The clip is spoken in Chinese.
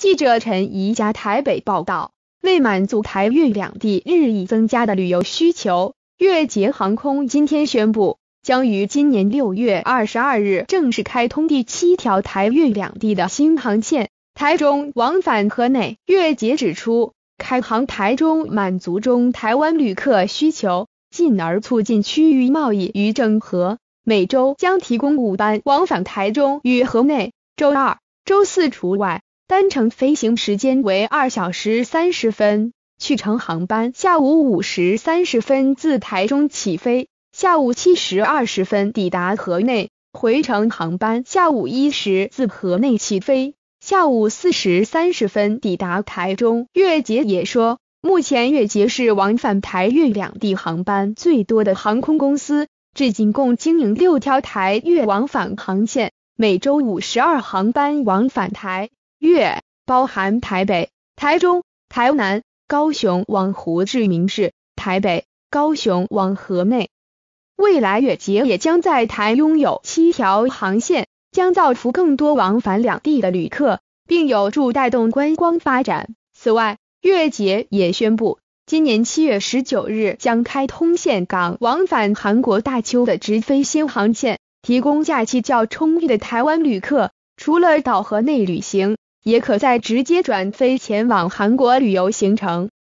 记者陈怡佳台北报道，为满足台越两地日益增加的旅游需求，越捷航空今天宣布，将于今年6月22日正式开通第7条台越两地的新航线，台中往返河内。越捷指出，开航台中满足中台湾旅客需求，进而促进区域贸易与整合。每周将提供5班往返台中与河内，周二、周四除外，单程飞行时间为2小时30分，去程航班下午5时30分自台中起飞，下午7时20分抵达河内，回程航班下午1时自河内起飞，下午4时30分抵达台中。越捷也说，目前越捷是往返台越两地航班最多的航空公司，至今共经营6条台越往返航线，每周52航班往返台越，包含台北、台中、台南、高雄往胡志明市、台北、高雄往河内。未来越捷也将在台拥有7条航线，将造福更多往返两地的旅客，并有助带动观光发展。此外，越捷也宣布，今年7月19日将开通岘港往返韩国大邱的直飞新航线，提供假期较充裕的台湾旅客，除了到河内旅行，也可在直接转飞前往韩国旅游行程。